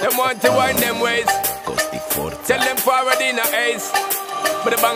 Them want to wind them ways. Tell them Faraday in the ace. But the bank